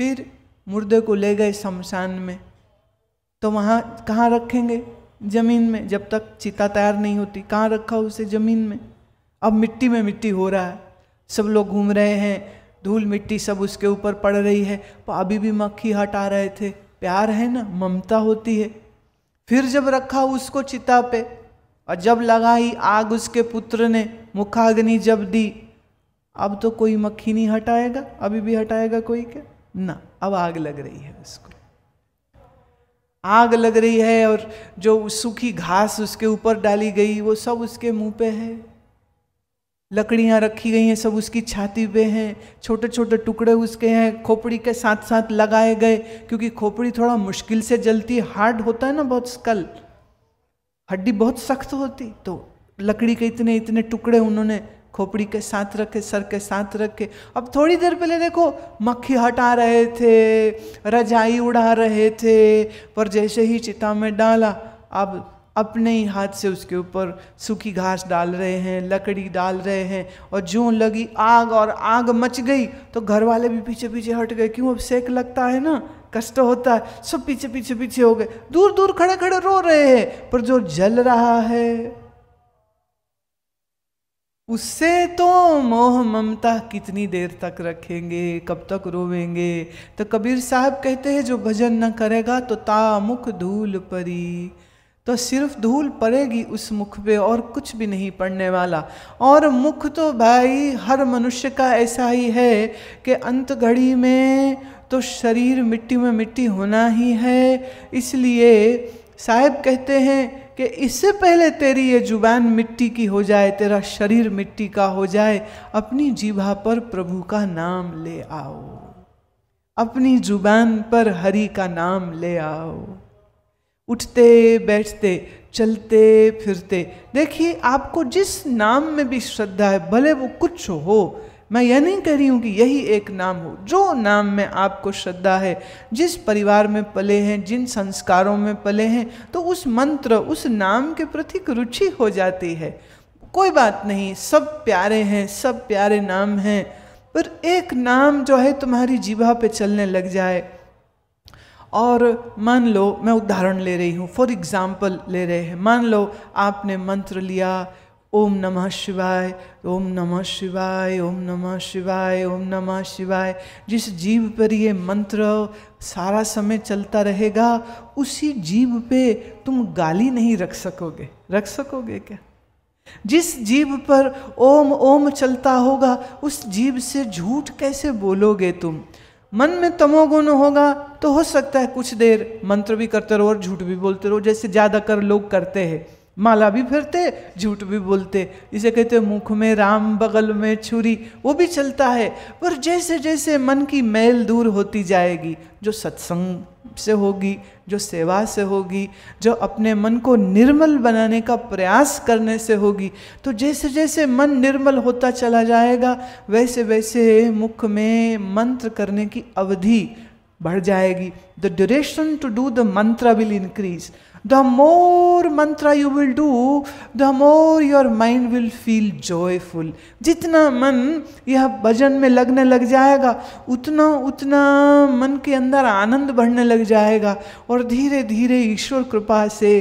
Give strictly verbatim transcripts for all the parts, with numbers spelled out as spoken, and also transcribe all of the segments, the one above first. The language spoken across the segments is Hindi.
फिर मुर्दे को ले गए शमशान में, तो वहाँ कहाँ रखेंगे? ज़मीन में। जब तक चिता तैयार नहीं होती कहाँ रखा उसे? ज़मीन में। अब मिट्टी में मिट्टी हो रहा है, सब लोग घूम रहे हैं, धूल मिट्टी सब उसके ऊपर पड़ रही है, पर अभी भी मक्खी हटा रहे थे। प्यार है ना, ममता होती है। फिर जब रखा उसको चिता पे, और जब लगाई आग उसके पुत्र ने, मुखाग्नि जब दी, अब तो कोई मक्खी नहीं हटाएगा, अभी भी हटाएगा कोई क्या? ना, अब आग लग रही है उसको, आग लग रही है, और जो सूखी घास उसके ऊपर डाली गई वो सब उसके मुंह पे है, लकड़ियां रखी गई हैं सब उसकी छाती पे हैं, छोटे छोटे टुकड़े उसके हैं, खोपड़ी के साथ साथ लगाए गए, क्योंकि खोपड़ी थोड़ा मुश्किल से जलती है, हार्ड होता है ना बहुत, स्कल हड्डी बहुत सख्त होती, तो लकड़ी के इतने इतने टुकड़े उन्होंने खोपड़ी के साथ रखे, सर के साथ रखे। अब थोड़ी देर पहले देखो मक्खी हटा रहे थे, रजाई उड़ा रहे थे, पर जैसे ही चिता में डाला अब अपने ही हाथ से उसके ऊपर सूखी घास डाल रहे हैं, लकड़ी डाल रहे हैं, और ज्यों लगी आग और आग मच गई तो घर वाले भी पीछे पीछे हट गए, क्यों? अब सेक लगता है ना, कष्ट होता है, सब पीछे पीछे पीछे हो गए, दूर दूर खड़े खड़े रो रहे हैं, पर जो जल रहा है उससे तो मोह ममता कितनी देर तक रखेंगे, कब तक रोवेंगे? तो कबीर साहब कहते हैं जो भजन न करेगा तो तामुख धूल परी, तो सिर्फ धूल पड़ेगी उस मुख पे और कुछ भी नहीं पड़ने वाला। और मुख तो भाई हर मनुष्य का ऐसा ही है कि अंत घड़ी में तो शरीर मिट्टी में मिट्टी होना ही है, इसलिए साहब कहते हैं कि इससे पहले तेरी ये जुबान मिट्टी की हो जाए, तेरा शरीर मिट्टी का हो जाए, अपनी जीभा पर प्रभु का नाम ले आओ, अपनी जुबान पर हरि का नाम ले आओ। उठते बैठते चलते फिरते देखिए, आपको जिस नाम में भी श्रद्धा है, भले वो कुछ हो, मैं यह नहीं कह रही हूँ कि यही एक नाम हो, जो नाम में आपको श्रद्धा है, जिस परिवार में पले हैं, जिन संस्कारों में पले हैं, तो उस मंत्र उस नाम के प्रति रुचि हो जाती है। कोई बात नहीं, सब प्यारे हैं, सब प्यारे नाम हैं, पर एक नाम जो है तुम्हारी जीभा पे चलने लग जाए। और मान लो, मैं उदाहरण ले रही हूँ, फॉर एग्जाम्पल ले रहे हैं, मान लो आपने मंत्र लिया ओम नमः शिवाय, ओम नमः शिवाय, ओम नमः शिवाय, ओम नमः शिवाय। जिस जीव पर ये मंत्र सारा समय चलता रहेगा, उसी जीव पे तुम गाली नहीं रख सकोगे, रख सकोगे क्या? जिस जीव पर ओम ओम चलता होगा, उस जीव से झूठ कैसे बोलोगे तुम? मन में तमोगुण होगा तो हो सकता है कुछ देर मंत्र भी करते रहो और झूठ भी बोलते रहो, जैसे ज़्यादातर लोग करते हैं, माला भी फिरते, झूठ भी बोलते, इसे कहते हैं मुख में राम बगल में छुरी, वो भी चलता है। पर जैसे जैसे मन की मैल दूर होती जाएगी, जो सत्संग से होगी, जो सेवा से होगी, जो अपने मन को निर्मल बनाने का प्रयास करने से होगी, तो जैसे जैसे मन निर्मल होता चला जाएगा, वैसे वैसे मुख में मंत्र करने की अवधि बढ़ जाएगी। The duration to do the मंत्र will increase. The more mantra you will do, the more your mind will feel joyful. जितना मन यह भजन में लगने लग जाएगा, उतना उतना मन के अंदर आनंद बढ़ने लग जाएगा, और धीरे धीरे ईश्वर कृपा से,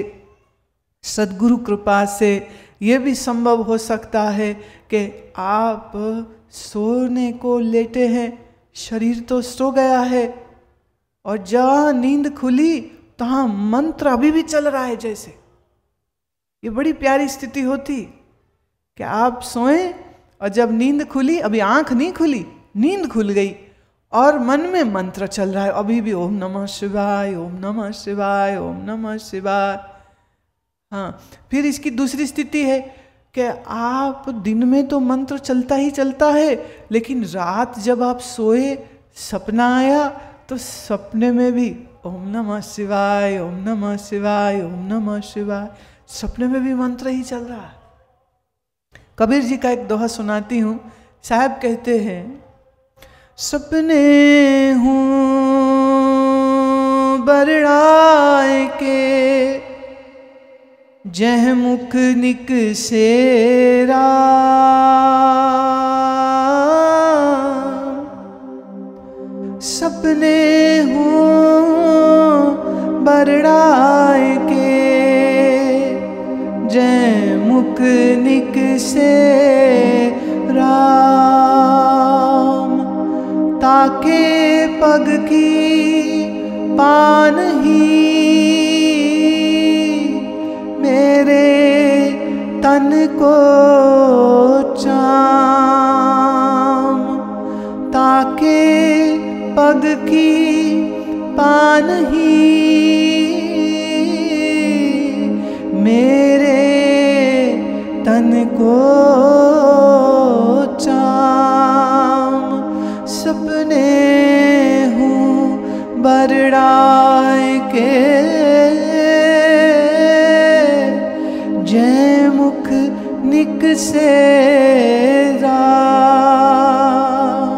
सद्गुरु कृपा से ये भी संभव हो सकता है कि आप सोने को लेटे हैं, शरीर तो सो गया है, और जहाँ नींद खुली तहाँ मंत्र अभी भी चल रहा है। जैसे ये बड़ी प्यारी स्थिति होती कि आप सोएं और जब नींद खुली, अभी आंख नहीं खुली, नींद खुल गई और मन में मंत्र चल रहा है अभी भी, ओम नमः शिवाय, ओम नमः शिवाय, ओम नमः शिवाय। हाँ, फिर इसकी दूसरी स्थिति है कि आप दिन में तो मंत्र चलता ही चलता है, लेकिन रात जब आप सोए, सपना आया तो सपने में भी ओम नमः शिवाय, ओम नमः शिवाय, ओम नमः शिवाय, सपने में भी मंत्र ही चल रहा है। कबीर जी का एक दोहा सुनाती हूँ, साहब कहते हैं, सपने हूँ बरड़ाए के जह मुख निक सेरा, सपने सपने हों बरड़ाए के, जय मुकनिक से राम। ताके पग की पान ही मेरे तन को चाम, ताके पग की पान ही मेरे तन को चाम। सपने हूँ बरड़ाए के, जय मुख निक से राम।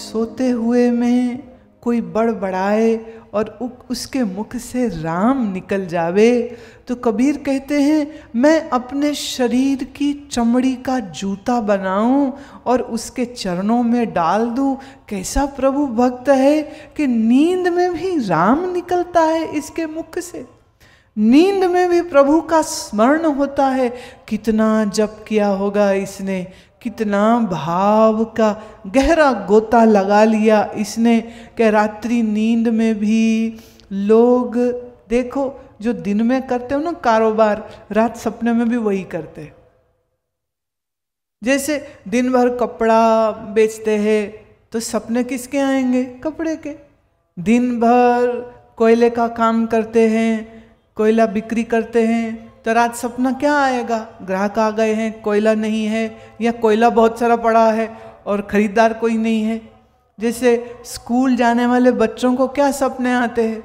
सोते हुए में कोई बड़बड़ाए और उसके मुख से राम निकल जावे तो कबीर कहते हैं मैं अपने शरीर की चमड़ी का जूता बनाऊं और उसके चरणों में डाल दूं। कैसा प्रभु भक्त है कि नींद में भी राम निकलता है इसके मुख से, नींद में भी प्रभु का स्मरण होता है। कितना जप किया होगा इसने, कितना भाव का गहरा गोता लगा लिया इसने कि रात्रि नींद में भी लोग देखो जो दिन में करते हो ना कारोबार, रात सपने में भी वही करते। जैसे दिन भर कपड़ा बेचते हैं तो सपने किसके आएंगे, कपड़े के। दिन भर कोयले का काम करते हैं, कोयला बिक्री करते हैं तो रात सपना क्या आएगा, ग्राहक आ गए हैं, कोयला नहीं है या कोयला बहुत सारा पड़ा है और ख़रीदार कोई नहीं है। जैसे स्कूल जाने वाले बच्चों को क्या सपने आते हैं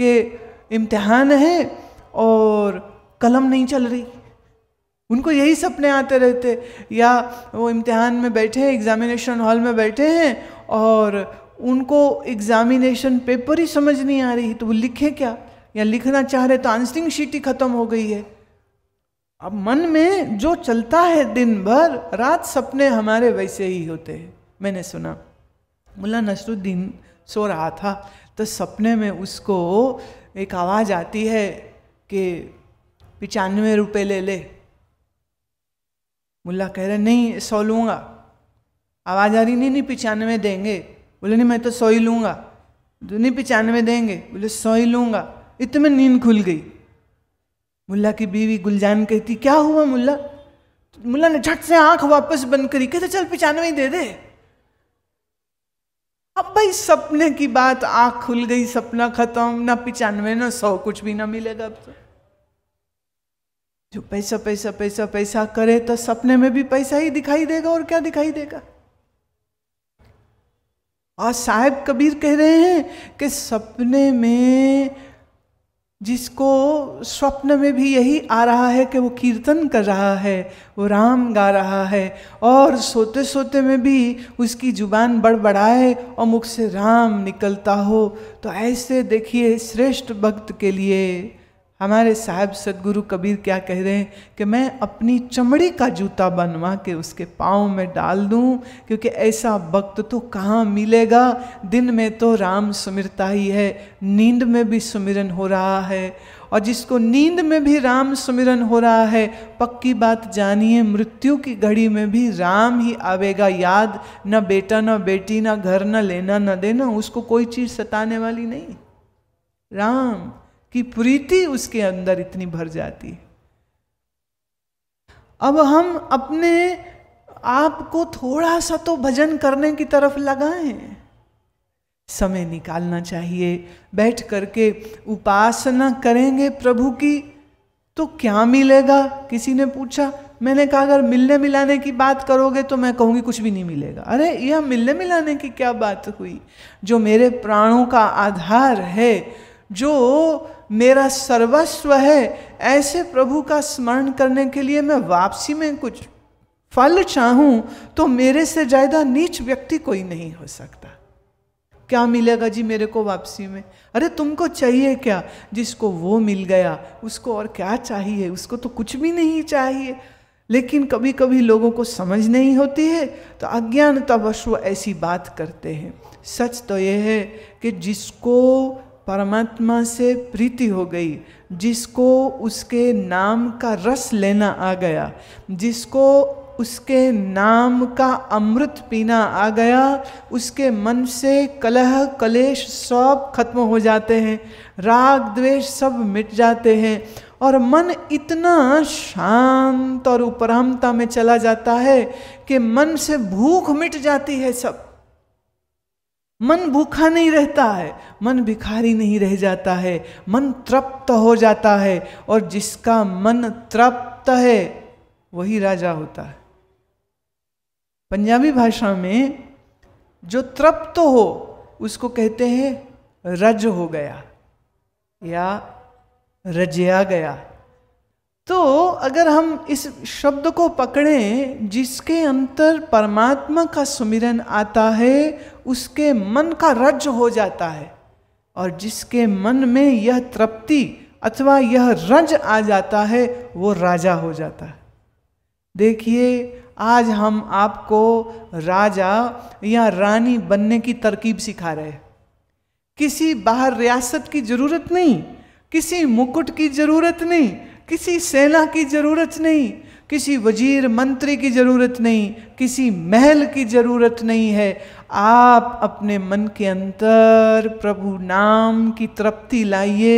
कि इम्तिहान है और कलम नहीं चल रही, उनको यही सपने आते रहते। या वो इम्तिहान में बैठे हैं, एग्ज़ामिनेशन हॉल में बैठे हैं और उनको एग्ज़ामिनेशन पेपर ही समझ नहीं आ रही तो वो लिखे क्या, या लिखना चाह रहे तो आंसरिंग शीट ही खत्म हो गई है। अब मन में जो चलता है दिन भर, रात सपने हमारे वैसे ही होते हैं। मैंने सुना मुल्ला नसरुद्दीन सो रहा था तो सपने में उसको एक आवाज़ आती है कि पिचानवे रुपये ले ले। मुल्ला कह रहे नहीं सौ लूँगा। आवाज़ आ रही नहीं नहीं पिचानवे देंगे। बोले नहीं मैं तो सौ ही लूँगा। नहीं पिचानवे देंगे। बोले सौ ही लूँगा। इतने में नींद खुल गई। मुल्ला की बीवी गुलजान कहती क्या हुआ मुल्ला। मुल्ला ने झट से आंख वापस बंद करी, कहते चल पिचानवे ही दे दे। अब भाई सपने की बात, आंख खुल गई, सपना खत्म, ना पिचानवे ना सौ, कुछ भी ना मिलेगा। अब तो जो पैसा पैसा पैसा पैसा करे तो सपने में भी पैसा ही दिखाई देगा और क्या दिखाई देगा। और साहेब कबीर कह रहे हैं कि सपने में जिसको, स्वप्न में भी यही आ रहा है कि वो कीर्तन कर रहा है, वो राम गा रहा है और सोते सोते में भी उसकी जुबान बड़बड़ाए और मुख से राम निकलता हो। तो ऐसे देखिए श्रेष्ठ भक्त के लिए हमारे साहब सदगुरु कबीर क्या कह रहे हैं कि मैं अपनी चमड़ी का जूता बनवा के उसके पाँव में डाल दूं, क्योंकि ऐसा भक्त तो कहाँ मिलेगा। दिन में तो राम सुमिरता ही है, नींद में भी सुमिरन हो रहा है, और जिसको नींद में भी राम सुमिरन हो रहा है, पक्की बात जानिए मृत्यु की घड़ी में भी राम ही आवेगा याद। न बेटा न बेटी, न घर, न लेना न देना, उसको कोई चीज़ सताने वाली नहीं। राम कि प्रीति उसके अंदर इतनी भर जाती है। अब हम अपने आप को थोड़ा सा तो भजन करने की तरफ लगाएं। समय निकालना चाहिए, बैठ करके उपासना करेंगे प्रभु की तो क्या मिलेगा। किसी ने पूछा, मैंने कहा अगर मिलने मिलाने की बात करोगे तो मैं कहूँगी कुछ भी नहीं मिलेगा। अरे यह मिलने मिलाने की क्या बात हुई। जो मेरे प्राणों का आधार है, जो मेरा सर्वस्व है, ऐसे प्रभु का स्मरण करने के लिए मैं वापसी में कुछ फल चाहूँ तो मेरे से ज़्यादा नीच व्यक्ति कोई नहीं हो सकता। क्या मिलेगा जी मेरे को वापसी में। अरे तुमको चाहिए क्या, जिसको वो मिल गया उसको और क्या चाहिए, उसको तो कुछ भी नहीं चाहिए। लेकिन कभी कभी लोगों को समझ नहीं होती है तो अज्ञानतावश वो ऐसी बात करते हैं। सच तो यह है कि जिसको परमात्मा से प्रीति हो गई, जिसको उसके नाम का रस लेना आ गया, जिसको उसके नाम का अमृत पीना आ गया, उसके मन से कलह कलेश सब खत्म हो जाते हैं, राग द्वेष सब मिट जाते हैं और मन इतना शांत और उपरामता में चला जाता है कि मन से भूख मिट जाती है। सब मन भूखा नहीं रहता है, मन भिखारी नहीं रह जाता है, मन तृप्त हो जाता है और जिसका मन तृप्त है वही राजा होता है। पंजाबी भाषा में जो तृप्त हो उसको कहते हैं रज हो गया या रजया गया। तो अगर हम इस शब्द को पकड़ें, जिसके अंतर परमात्मा का सुमिरन आता है उसके मन का रज हो जाता है और जिसके मन में यह तृप्ति अथवा यह रज आ जाता है वो राजा हो जाता है। देखिए, आज हम आपको राजा या रानी बनने की तरकीब सिखा रहे हैं। किसी बाहर रियासत की ज़रूरत नहीं, किसी मुकुट की ज़रूरत नहीं, किसी सेना की ज़रूरत नहीं, किसी वजीर मंत्री की ज़रूरत नहीं, किसी महल की ज़रूरत नहीं है। आप अपने मन के अंतर प्रभु नाम की तृप्ति लाइए,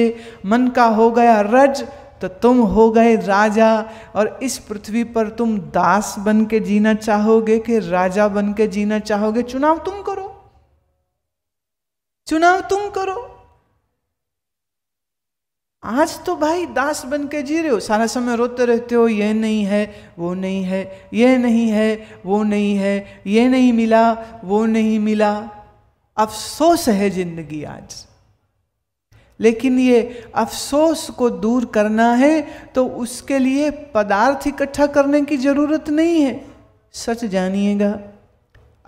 मन का हो गया रज तो तुम हो गए राजा। और इस पृथ्वी पर तुम दास बन के जीना चाहोगे कि राजा बन के जीना चाहोगे, चुनाव तुम करो, चुनाव तुम करो। आज तो भाई दास बन के जी रहे हो, सारा समय रोते रहते हो, ये नहीं है वो नहीं है, ये नहीं है वो नहीं है, ये नहीं मिला वो नहीं मिला, अफसोस है जिंदगी आज। लेकिन ये अफसोस को दूर करना है तो उसके लिए पदार्थ इकट्ठा करने की ज़रूरत नहीं है। सच जानिएगा,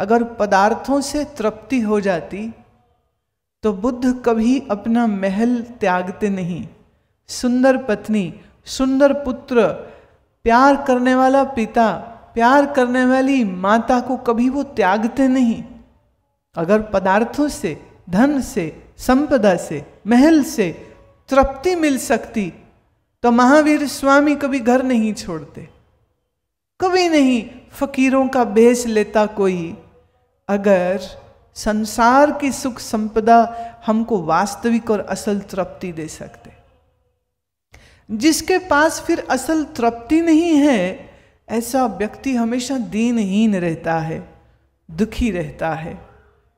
अगर पदार्थों से तृप्ति हो जाती तो बुद्ध कभी अपना महल त्यागते नहीं, सुंदर पत्नी, सुंदर पुत्र, प्यार करने वाला पिता, प्यार करने वाली माता को कभी वो त्यागते नहीं। अगर पदार्थों से, धन से, संपदा से, महल से तृप्ति मिल सकती तो महावीर स्वामी कभी घर नहीं छोड़ते, कभी नहीं फकीरों का भेष लेता कोई। अगर संसार की सुख संपदा हमको वास्तविक और असल तृप्ति दे सकते, जिसके पास फिर असल तृप्ति नहीं है ऐसा व्यक्ति हमेशा दीनहीन रहता है, दुखी रहता है।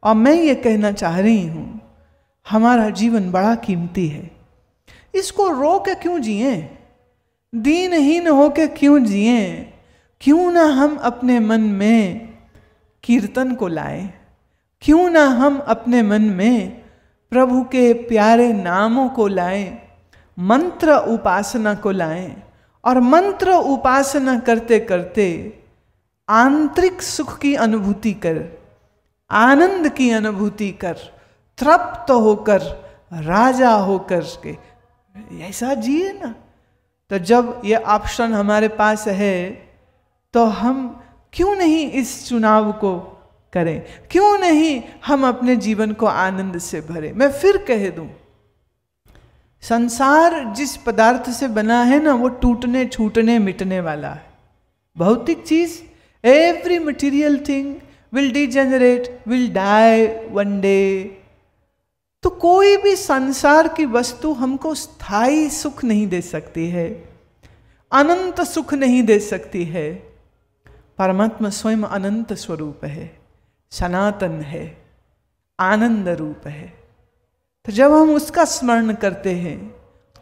और मैं ये कहना चाह रही हूँ, हमारा जीवन बड़ा कीमती है, इसको रो के क्यों जिए, दीनहीन हो के क्यों जिए? क्यों ना हम अपने मन में कीर्तन को लाएं, क्यों ना हम अपने मन में प्रभु के प्यारे नामों को लाएं, मंत्र उपासना को लाएं और मंत्र उपासना करते करते आंतरिक सुख की अनुभूति कर, आनंद की अनुभूति कर, तृप्त होकर, राजा होकर के ऐसा जिए ना। तो जब ये ऑप्शन हमारे पास है तो हम क्यों नहीं इस चुनाव को करें, क्यों नहीं हम अपने जीवन को आनंद से भरें। मैं फिर कह दूं, संसार जिस पदार्थ से बना है ना वो टूटने छूटने मिटने वाला है। भौतिक चीज, every material thing will degenerate, will die one day। तो कोई भी संसार की वस्तु हमको स्थायी सुख नहीं दे सकती है, अनंत सुख नहीं दे सकती है। परमात्मा स्वयं अनंत स्वरूप है, सनातन है, आनंद रूप है। तो जब हम उसका स्मरण करते हैं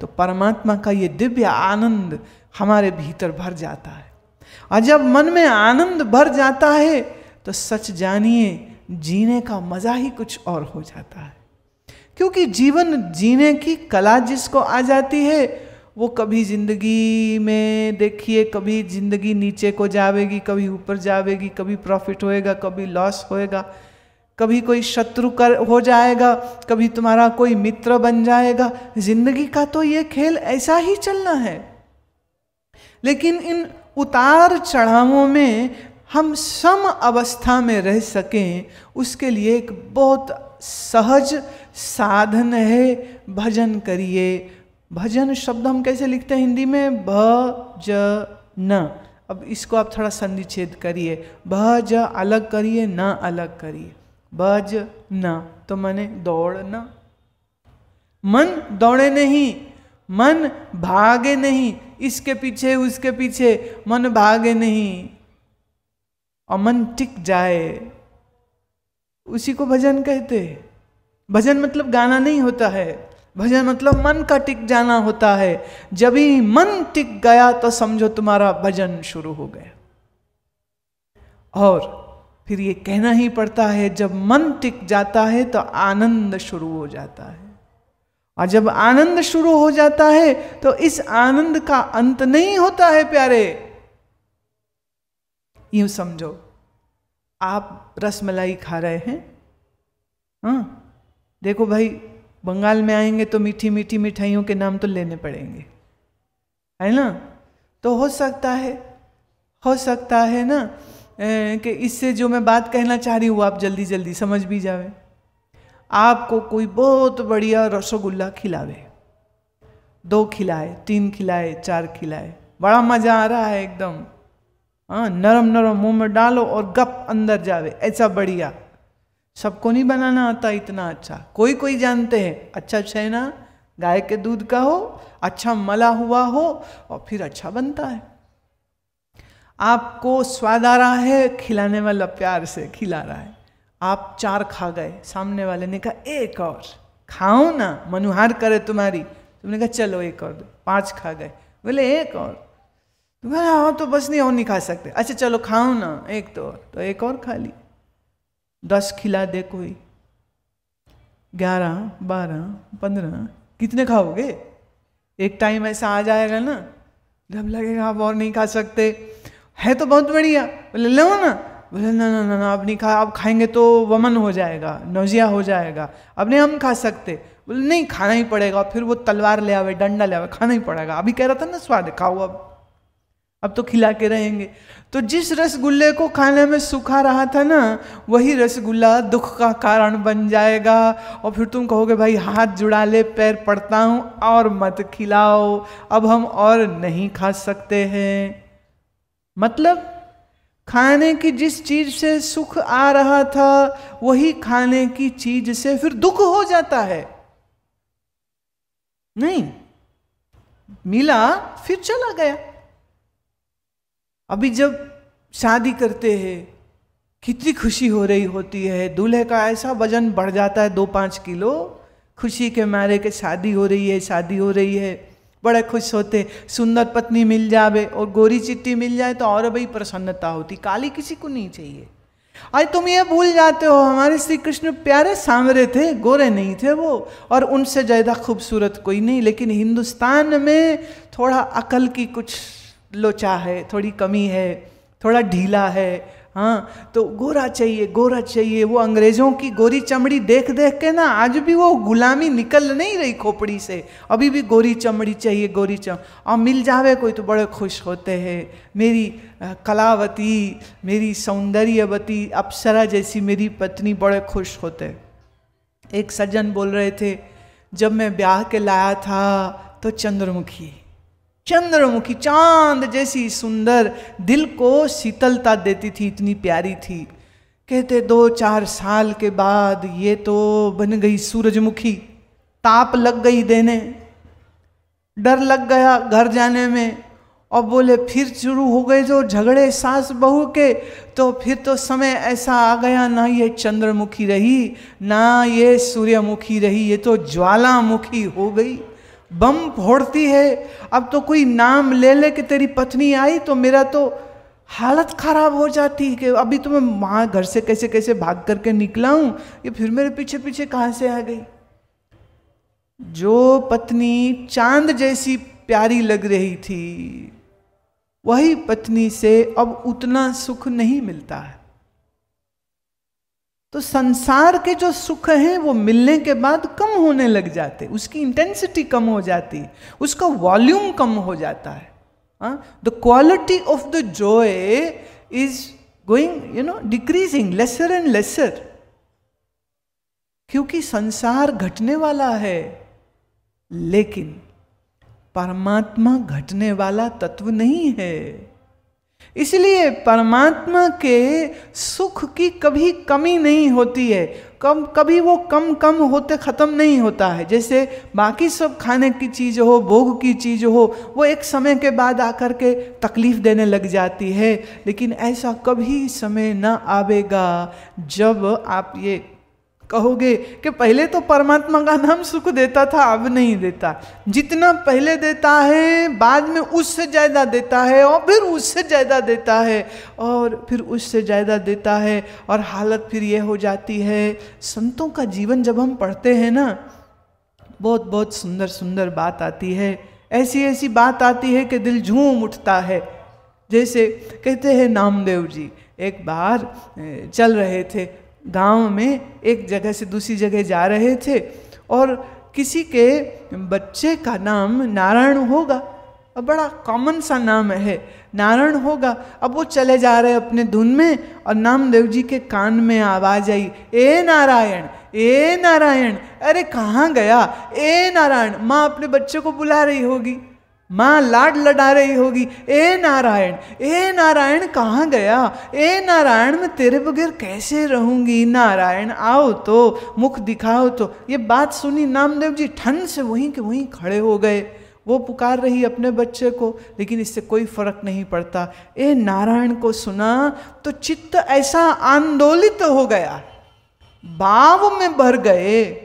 तो परमात्मा का ये दिव्य आनंद हमारे भीतर भर जाता है और जब मन में आनंद भर जाता है तो सच जानिए जीने का मज़ा ही कुछ और हो जाता है। क्योंकि जीवन जीने की कला जिसको आ जाती है वो कभी ज़िंदगी में देखिए, कभी ज़िंदगी नीचे को जावेगी, कभी ऊपर जावेगी, कभी प्रॉफिट होएगा, कभी लॉस होएगा, कभी कोई शत्रु कर हो जाएगा, कभी तुम्हारा कोई मित्र बन जाएगा। ज़िंदगी का तो ये खेल ऐसा ही चलना है। लेकिन इन उतार चढ़ावों में हम सम अवस्था में रह सकें, उसके लिए एक बहुत सहज साधन है भजन करिए। भजन शब्द हम कैसे लिखते हैं हिंदी में? भ-ज-न। अब इसको आप थोड़ा संधिच्छेद करिए, भ-ज अलग करिए, न अलग करिए, भ-ज-न तो माने दौड़ना। मन दौड़े नहीं, मन भागे नहीं, इसके पीछे उसके पीछे मन भागे नहीं, और मन टिक जाए, उसी को भजन कहते हैं। भजन मतलब गाना नहीं होता है, भजन मतलब मन का टिक जाना होता है। जब ही मन टिक गया तो समझो तुम्हारा भजन शुरू हो गया। और फिर ये कहना ही पड़ता है, जब मन टिक जाता है तो आनंद शुरू हो जाता है, और जब आनंद शुरू हो जाता है तो इस आनंद का अंत नहीं होता है प्यारे। यूं समझो आप रसमलाई खा रहे हैं, हाँ देखो भाई बंगाल में आएंगे तो मीठी मीठी मिठाइयों के नाम तो लेने पड़ेंगे, है ना। तो हो सकता है हो सकता है ना ए, कि इससे जो मैं बात कहना चाह रही हूँ आप जल्दी जल्दी समझ भी जावे। आपको कोई बहुत बढ़िया रसगुल्ला खिलावे, दो खिलाए, तीन खिलाए, चार खिलाए, बड़ा मज़ा आ रहा है एकदम, हाँ नरम नरम मुंह में डालो और गप अंदर जावे, ऐसा बढ़िया। सबको नहीं बनाना आता इतना अच्छा, कोई कोई जानते हैं। अच्छा छेना गाय के दूध का हो, अच्छा मला हुआ हो, और फिर अच्छा बनता है। आपको स्वाद आ रहा है, खिलाने वाला प्यार से खिला रहा है, आप चार खा गए, सामने वाले ने कहा एक और खाओ ना, मनुहार करे तुम्हारी, तुमने कहा चलो एक और दो, पाँच खा गए, बोले एक और, तुम्हारा हाँ तो बस नहीं, और नहीं खा सकते, अच्छा चलो खाओ ना एक तो और, तो एक और खा ली। दस खिला दे कोई, ग्यारह बारह पंद्रह, कितने खाओगे? एक टाइम ऐसा आ जाएगा ना जब लगेगा आप और नहीं खा सकते। है तो बहुत बढ़िया, बोले लो ना, बोले ना ना ना ना अब नहीं खा, अब खाएंगे तो वमन हो जाएगा, नौजिया हो जाएगा, अब नहीं हम खा सकते, बोले नहीं खाना ही पड़ेगा। फिर वो तलवार ले आवे, डंडा ले आवे, खाना ही पड़ेगा, अभी कह रहा था ना स्वाद खाओ, अब अब तो खिला के रहेंगे। तो जिस रसगुल्ले को खाने में सुखा रहा था ना, वही रसगुल्ला दुख का कारण बन जाएगा, और फिर तुम कहोगे भाई हाथ जुड़ा ले, पैर पड़ता हूँ, और मत खिलाओ, अब हम और नहीं खा सकते हैं। मतलब खाने की जिस चीज़ से सुख आ रहा था, वही खाने की चीज़ से फिर दुख हो जाता है। नहीं मिला फिर चला गया। अभी जब शादी करते हैं कितनी खुशी हो रही होती है, दूल्हे का ऐसा वजन बढ़ जाता है दो पाँच किलो, खुशी के मारे के शादी हो रही है, शादी हो रही है, बड़े खुश होते, सुंदर पत्नी मिल जावे, और गोरी चिट्टी मिल जाए तो और भी प्रसन्नता होती, काली किसी को नहीं चाहिए। आज तुम ये भूल जाते हो हमारे श्री कृष्ण प्यारे सांवरे थे, गोरे नहीं थे वो, और उनसे ज़्यादा खूबसूरत कोई नहीं। लेकिन हिंदुस्तान में थोड़ा अकल की कुछ लोचा है, थोड़ी कमी है, थोड़ा ढीला है, हाँ तो गोरा चाहिए, गोरा चाहिए। वो अंग्रेज़ों की गोरी चमड़ी देख देख के ना आज भी वो गुलामी निकल नहीं रही खोपड़ी से, अभी भी गोरी चमड़ी चाहिए, गोरी चमड़ी। और मिल जावे कोई तो बड़े खुश होते हैं, मेरी कलावती, मेरी सौंदर्यवती अप्सरा जैसी मेरी पत्नी, बड़े खुश होते। एक सज्जन बोल रहे थे, जब मैं ब्याह के लाया था तो चंद्रमुखी चंद्रमुखी चांद जैसी सुंदर, दिल को शीतलता देती थी, इतनी प्यारी थी। कहते दो चार साल के बाद ये तो बन गई सूरजमुखी, ताप लग गई देने, डर लग गया घर जाने में। और बोले फिर शुरू हो गए जो झगड़े सास बहू के, तो फिर तो समय ऐसा आ गया, ना ये चंद्रमुखी रही, ना ये सूर्यमुखी रही, ये तो ज्वालामुखी हो गई, बम फोड़ती है। अब तो कोई नाम ले ले कि तेरी पत्नी आई तो मेरा तो हालत ख़राब हो जाती है, कि अभी तो मैं माँ घर से कैसे कैसे भाग करके निकला हूँ, ये फिर मेरे पीछे पीछे कहाँ से आ गई। जो पत्नी चांद जैसी प्यारी लग रही थी, वही पत्नी से अब उतना सुख नहीं मिलता है। तो संसार के जो सुख हैं वो मिलने के बाद कम होने लग जाते, उसकी इंटेंसिटी कम हो जाती, उसका वॉल्यूम कम हो जाता है। Huh? The quality of the joy is going, you know, decreasing, lesser and lesser. क्योंकि संसार घटने वाला है, लेकिन परमात्मा घटने वाला तत्व नहीं है। इसलिए परमात्मा के सुख की कभी कमी नहीं होती है, कम कभी वो कम कम होते ख़त्म नहीं होता है। जैसे बाकी सब खाने की चीज़ हो, भोग की चीज़ हो, वो एक समय के बाद आकर के तकलीफ़ देने लग जाती है, लेकिन ऐसा कभी समय ना आवेगा जब आप ये कहोगे कि पहले तो परमात्मा का नाम सुख देता था, अब नहीं देता। जितना पहले देता है बाद में उससे ज़्यादा देता है, और फिर उससे ज़्यादा देता है, और फिर उससे ज़्यादा देता है, और हालत फिर ये हो जाती है। संतों का जीवन जब हम पढ़ते हैं ना, बहुत बहुत सुंदर सुंदर बात आती है, ऐसी ऐसी बात आती है कि दिल झूम उठता है। जैसे कहते हैं नामदेव जी एक बार चल रहे थे गांव में, एक जगह से दूसरी जगह जा रहे थे, और किसी के बच्चे का नाम नारायण होगा, अब बड़ा कॉमन सा नाम है, नारायण होगा। अब वो चले जा रहे अपने धुन में, और नामदेव जी के कान में आवाज़ आई, ए नारायण, ए नारायण, अरे कहाँ गया ए नारायण। माँ अपने बच्चे को बुला रही होगी, माँ लाड लड़ा रही होगी, ए नारायण, ए नारायण कहाँ गया, ए नारायण मैं तेरे बगैर कैसे रहूँगी, नारायण आओ तो, मुख दिखाओ तो। ये बात सुनी नामदेव जी ठन से वहीं के वहीं खड़े हो गए। वो पुकार रही अपने बच्चे को, लेकिन इससे कोई फर्क नहीं पड़ता। ए नारायण को सुना तो चित्त ऐसा आंदोलित हो गया, भाव में भर गए,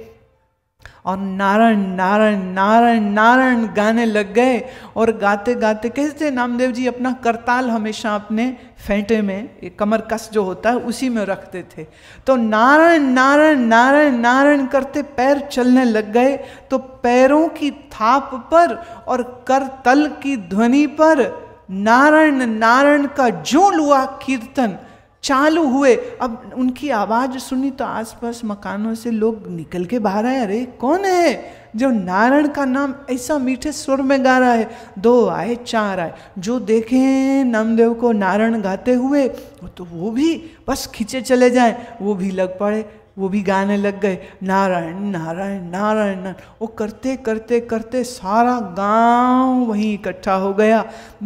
और नारायण नारायण नारायण नारायण गाने लग गए। और गाते गाते कहते नामदेव जी अपना करताल हमेशा अपने फेंटे में, कमर कस जो होता है उसी में रखते थे, तो नारायण नारायण नारायण नारायण करते पैर चलने लग गए। तो पैरों की थाप पर और करतल की ध्वनि पर नारायण नारायण का जोल हुआ, कीर्तन चालू हुए। अब उनकी आवाज़ सुनी तो आसपास मकानों से लोग निकल के बाहर आए, अरे कौन है जो नारायण का नाम ऐसा मीठे स्वर में गा रहा है। दो आए, चार आए, जो देखें नामदेव को नारायण गाते हुए, तो वो भी बस खींचे चले जाएं, वो भी लग पड़े, वो भी गाने लग गए, नारायण नारायण नारायण नारायण। वो करते करते करते सारा गांव वहीं इकट्ठा हो गया।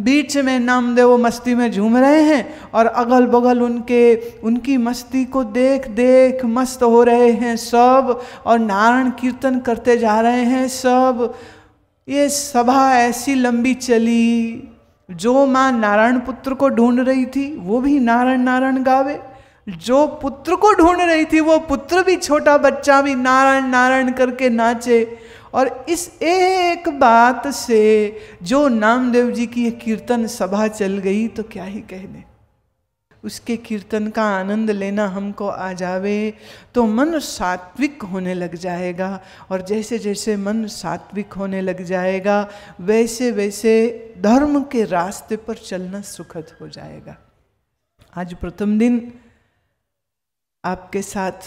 बीच में नामदेव मस्ती में झूम रहे हैं, और अगल बगल उनके उनकी मस्ती को देख देख मस्त हो रहे हैं सब, और नारायण कीर्तन करते जा रहे हैं सब। ये सभा ऐसी लंबी चली, जो माँ नारायण पुत्र को ढूंढ रही थी वो भी नारायण नारायण गावे, जो पुत्र को ढूंढ रही थी वो पुत्र भी, छोटा बच्चा भी नारायण नारायण करके नाचे। और इस एक बात से जो नामदेव जी की ये कीर्तन सभा चल गई, तो क्या ही कहने, उसके कीर्तन का आनंद लेना हमको आ जावे तो मन सात्विक होने लग जाएगा। और जैसे जैसे मन सात्विक होने लग जाएगा, वैसे वैसे धर्म के रास्ते पर चलना सुखद हो जाएगा। आज प्रथम दिन आपके साथ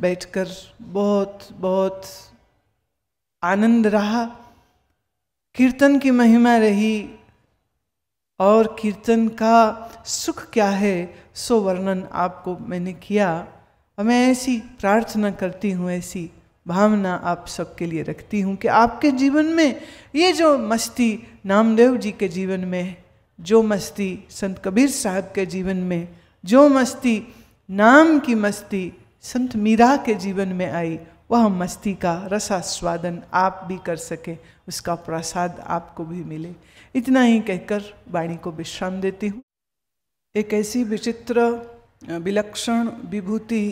बैठकर बहुत बहुत आनंद रहा, कीर्तन की महिमा रही, और कीर्तन का सुख क्या है सो वर्णन आपको मैंने किया। और मैं ऐसी प्रार्थना करती हूँ, ऐसी भावना आप सबके लिए रखती हूँ कि आपके जीवन में ये जो मस्ती नामदेव जी के जीवन में, जो मस्ती संत कबीर साहब के जीवन में, जो मस्ती नाम की मस्ती संत मीरा के जीवन में आई, वह मस्ती का रसास्वादन आप भी कर सकें, उसका प्रसाद आपको भी मिले। इतना ही कहकर वाणी को विश्राम देती हूँ। एक ऐसी विचित्र विलक्षण विभूति,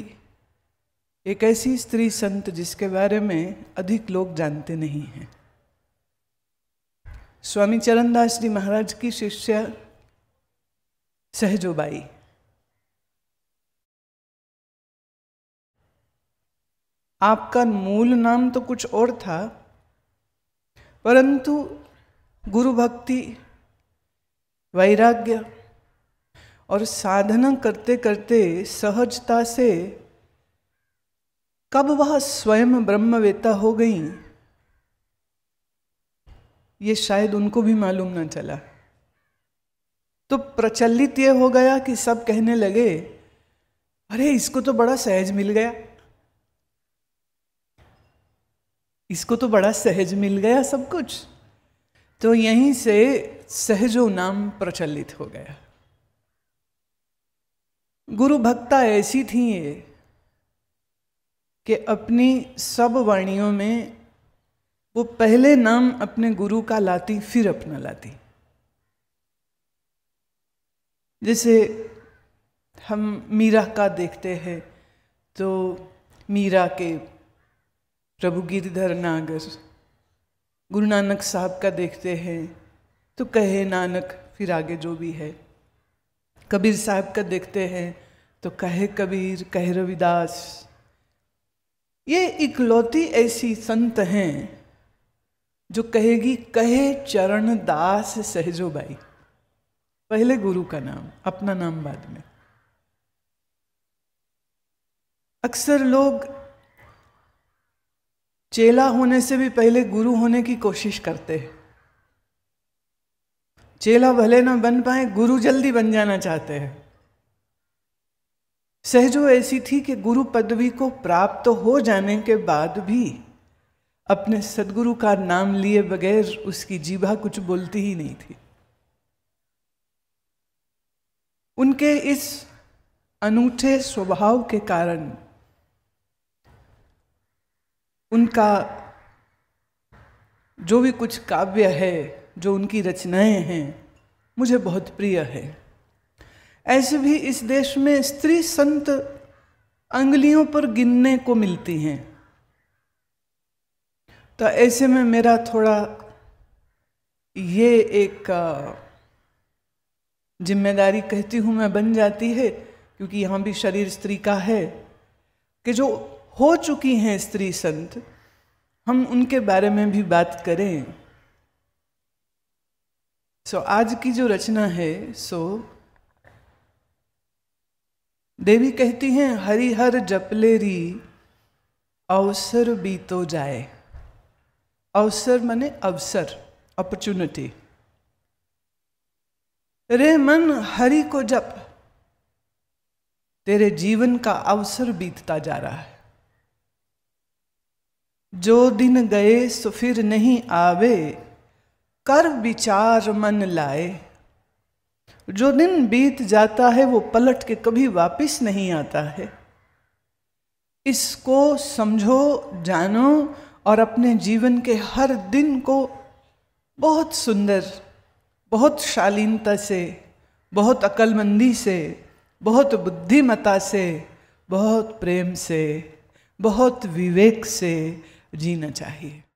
एक ऐसी स्त्री संत जिसके बारे में अधिक लोग जानते नहीं हैं, स्वामी चरणदास जी महाराज की शिष्या सहजोबाई। आपका मूल नाम तो कुछ और था, परंतु गुरु भक्ति, वैराग्य और साधना करते करते सहजता से कब वह स्वयं ब्रह्मवेत्ता हो गई, ये शायद उनको भी मालूम न चला। तो प्रचलित ये हो गया कि सब कहने लगे अरे इसको तो बड़ा सहज मिल गया, इसको तो बड़ा सहज मिल गया सब कुछ। तो यहीं से सहजो नाम प्रचलित हो गया। गुरु भक्ता ऐसी थी ये कि अपनी सब वाणियों में वो पहले नाम अपने गुरु का लाती फिर अपना लाती। जैसे हम मीरा का देखते हैं तो मीरा के प्रभु गिरधर नागर, गुरु नानक साहब का देखते हैं तो कहे नानक फिर आगे जो भी है, कबीर साहब का देखते हैं तो कहे कबीर कहे रविदास। ये इकलौती ऐसी संत हैं जो कहेगी कहे चरण दास सहजो भाई, पहले गुरु का नाम अपना नाम बाद में। अक्सर लोग चेला होने से भी पहले गुरु होने की कोशिश करते हैं, चेला भले ना बन पाए गुरु जल्दी बन जाना चाहते हैं। सहजो ऐसी थी कि गुरु पदवी को प्राप्त हो जाने के बाद भी अपने सदगुरु का नाम लिए बगैर उसकी जीभा कुछ बोलती ही नहीं थी। उनके इस अनूठे स्वभाव के कारण उनका जो भी कुछ काव्य है, जो उनकी रचनाएं हैं, मुझे बहुत प्रिय है। ऐसे भी इस देश में स्त्री संत अंगुलियों पर गिनने को मिलती हैं। तो ऐसे में मेरा थोड़ा ये एक जिम्मेदारी कहती हूँ मैं बन जाती है, क्योंकि यहाँ भी शरीर स्त्री का है, कि जो हो चुकी हैं स्त्री संत हम उनके बारे में भी बात करें। सो so, आज की जो रचना है सो so, देवी कहती हैं हरिहर जपलेरी अवसर बीतो जाए। अवसर माने अवसर अपॉर्चुनिटी। रे मन हरि को जप, तेरे जीवन का अवसर बीतता जा रहा है। जो दिन गए सो फिर नहीं आवे, कर विचार मन लाए। जो दिन बीत जाता है वो पलट के कभी वापस नहीं आता है। इसको समझो, जानो और अपने जीवन के हर दिन को बहुत सुंदर, बहुत शालीनता से, बहुत अक्लमंदी से, बहुत बुद्धिमता से, बहुत प्रेम से, बहुत विवेक से जीना चाहिए।